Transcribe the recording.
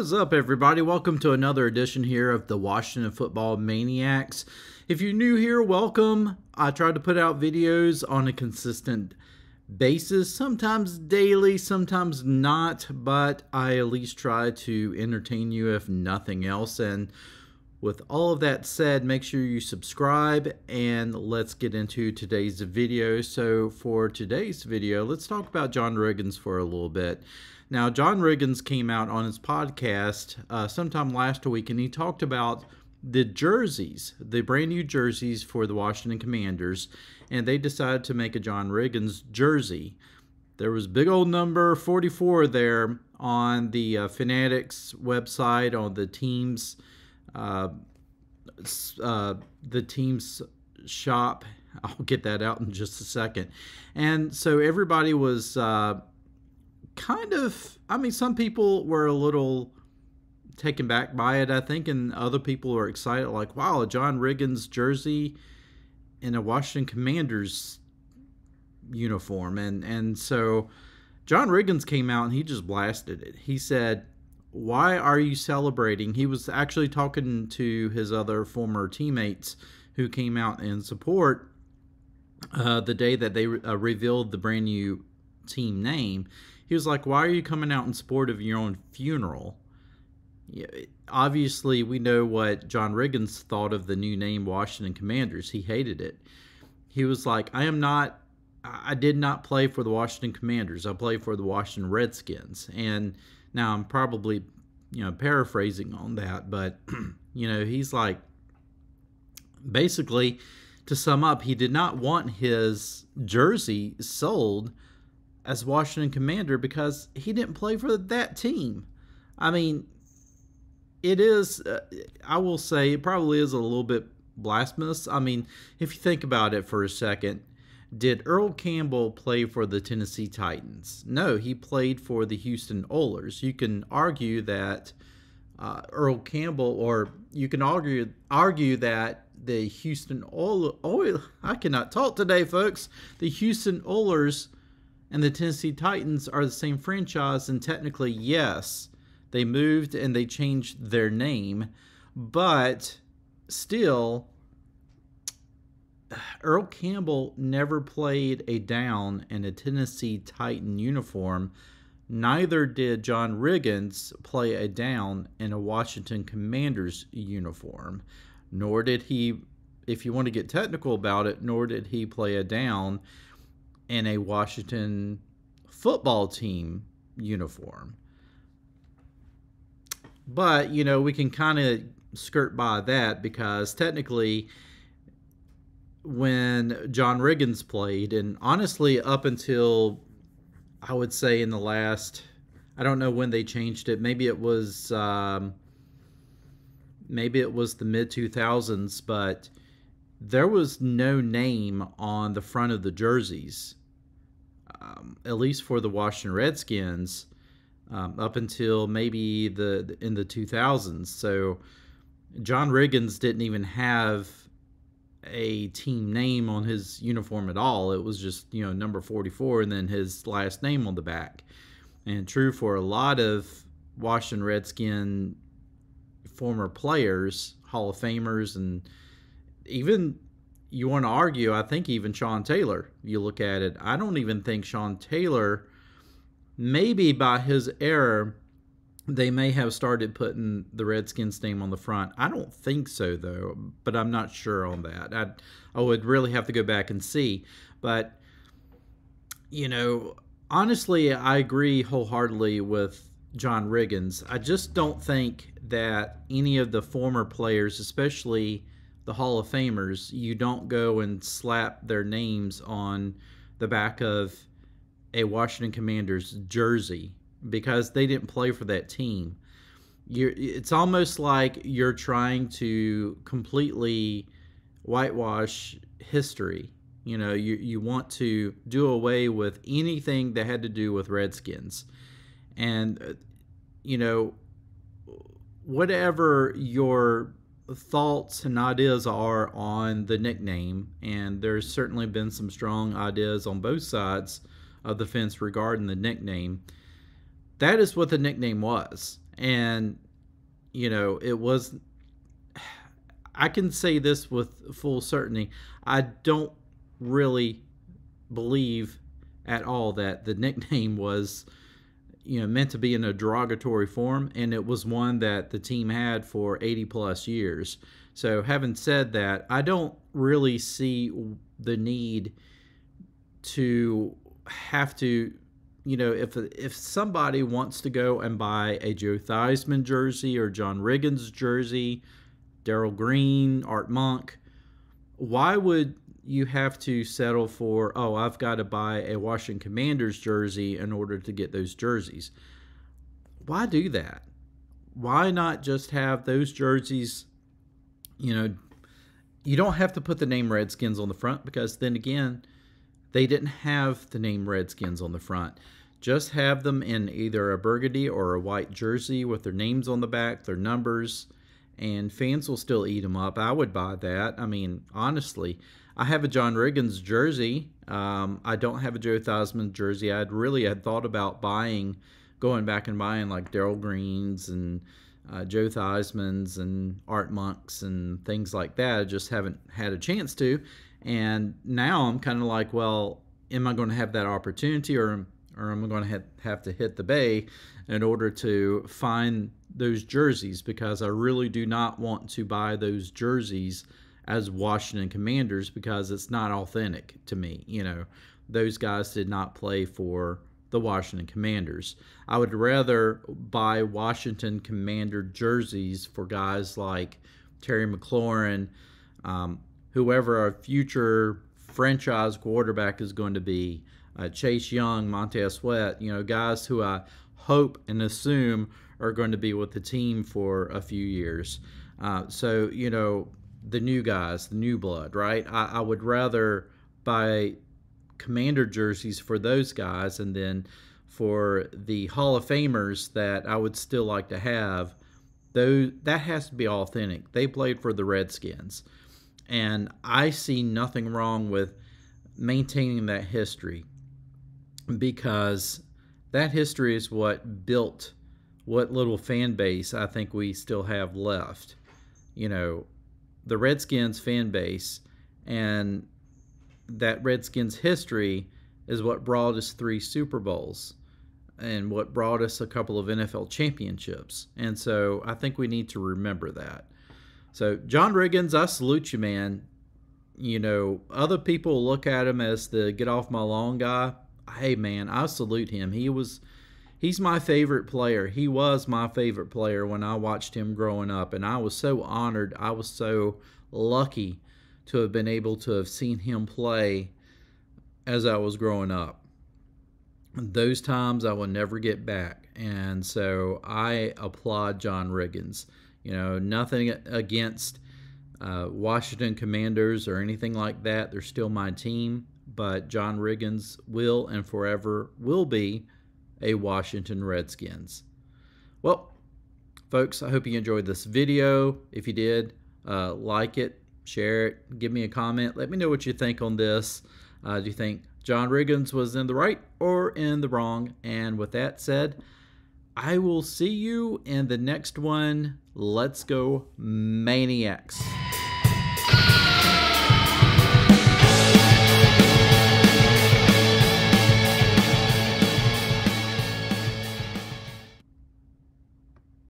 is up, everybody? Welcome to another edition here of the Washington Football Maniacs. If you're new here, welcome. I try to put out videos on a consistent basis, sometimes daily, sometimes not, but I at least try to entertain you if nothing else. And with all of that said, make sure you subscribe and let's get into today's video. So for today's video, let's talk about John Riggins for a little bit. Now, John Riggins came out on his podcast sometime last week, and he talked about the jerseys, the brand new jerseys for the Washington Commanders, and they decided to make a John Riggins jersey. There was big old number 44 there on the Fanatics website, on the team's shop. I'll get that out in just a second. And so everybody was kind of, I mean, some people were a little taken back by it, I think, and other people are excited, like, wow, a John Riggins jersey in a Washington Commanders uniform. And so John Riggins came out and he just blasted it. He said, "Why are you celebrating?" He was actually talking to his other former teammates who came out in support the day that they revealed the brand new team name. He was like, "Why are you coming out in support of your own funeral?" Yeah, obviously, we know what John Riggins thought of the new name Washington Commanders. He hated it. He was like, I did not play for the Washington Commanders. I played for the Washington Redskins. And now I'm probably, you know, paraphrasing on that, but, you know, he's like, basically, to sum up, he did not want his jersey sold as Washington Commander because he didn't play for that team. I mean, it is, I will say, it probably is a little bit blasphemous. I mean, if you think about it for a second, did Earl Campbell play for the Tennessee Titans? No, he played for the Houston Oilers. You can argue that Earl Campbell, or you can argue that the Houston Oilers, I cannot talk today, folks. The Houston Oilers and the Tennessee Titans are the same franchise, and technically, yes, they moved and they changed their name, but still, Earl Campbell never played a down in a Tennessee Titan uniform. Neither did John Riggins play a down in a Washington Commanders uniform. Nor did he, if you want to get technical about it, nor did he play a down in a Washington football team uniform. But, you know, we can kind of skirt by that because technically, when John Riggins played, and honestly up until, I would say, in the last, I don't know when they changed it, maybe it was the mid-2000s, but there was no name on the front of the jerseys, at least for the Washington Redskins, up until maybe in the 2000s. So John Riggins didn't even have a team name on his uniform at all. It was just, you know, number 44 and then his last name on the back. And true for a lot of Washington Redskin former players, Hall of Famers, and even, you want to argue, I think even Sean Taylor, you look at it, I don't even think Sean Taylor, maybe by his error, they may have started putting the Redskins name on the front. I don't think so, though, but I'm not sure on that. I would really have to go back and see. But, you know, honestly, I agree wholeheartedly with John Riggins. I just don't think that any of the former players, especially the Hall of Famers, you don't go and slap their names on the back of a Washington Commanders jersey, because they didn't play for that team. It's almost like you're trying to completely whitewash history. You know, you want to do away with anything that had to do with Redskins. And, you know, whatever your thoughts and ideas are on the nickname, and there's certainly been some strong ideas on both sides of the fence regarding the nickname, that is what the nickname was. And, you know, it was, I can say this with full certainty, I don't really believe at all that the nickname was, you know, meant to be in a derogatory form, and it was one that the team had for 80 plus years. So having said that, I don't really see the need to have to, you know, if somebody wants to go and buy a Joe Theismann jersey or John Riggins jersey, Daryl Green, Art Monk, why would you have to settle for, oh, I've got to buy a Washington Commanders jersey in order to get those jerseys? Why do that? Why not just have those jerseys, you know, you don't have to put the name Redskins on the front, because then again, they didn't have the name Redskins on the front. Just have them in either a burgundy or a white jersey with their names on the back, their numbers, and fans will still eat them up. I would buy that. I mean, honestly, I have a John Riggins jersey. I don't have a Joe Theismann jersey. I'd really had thought about going back and buying like Daryl Green's and Joe Theismann's and Art Monk's and things like that. I just haven't had a chance to. And now I'm kind of like, well, am I going to have that opportunity, or am I going to have to hit the bay in order to find those jerseys? Because I really do not want to buy those jerseys as Washington Commanders, because it's not authentic to me. You know, those guys did not play for the Washington Commanders. I would rather buy Washington Commander jerseys for guys like Terry McLaurin, whoever our future franchise quarterback is going to be, Chase Young, Montez Sweat, you know, guys who I hope and assume are going to be with the team for a few years. So, you know, the new guys, the new blood, right? I would rather buy Commander jerseys for those guys, and then for the Hall of Famers that I would still like to have, though, that has to be authentic. They played for the Redskins. And I see nothing wrong with maintaining that history, because that history is what built what little fan base I think we still have left. You know, the Redskins fan base and that Redskins history is what brought us 3 Super Bowls and what brought us a couple of NFL championships. And so I think we need to remember that. So, John Riggins, I salute you, man. You know, other people look at him as the get off my lawn guy. Hey, man, I salute him. He's my favorite player. He was my favorite player when I watched him growing up, and I was so honored. I was so lucky to have been able to have seen him play as I was growing up. Those times I will never get back, and so I applaud John Riggins. You know, nothing against Washington Commanders or anything like that. They're still my team, but John Riggins will and forever will be a Washington Redskins. Well, folks, I hope you enjoyed this video. If you did, like it, share it, give me a comment. Let me know what you think on this. Do you think John Riggins was in the right or in the wrong? And with that said, I will see you in the next one. Let's go, Maniacs.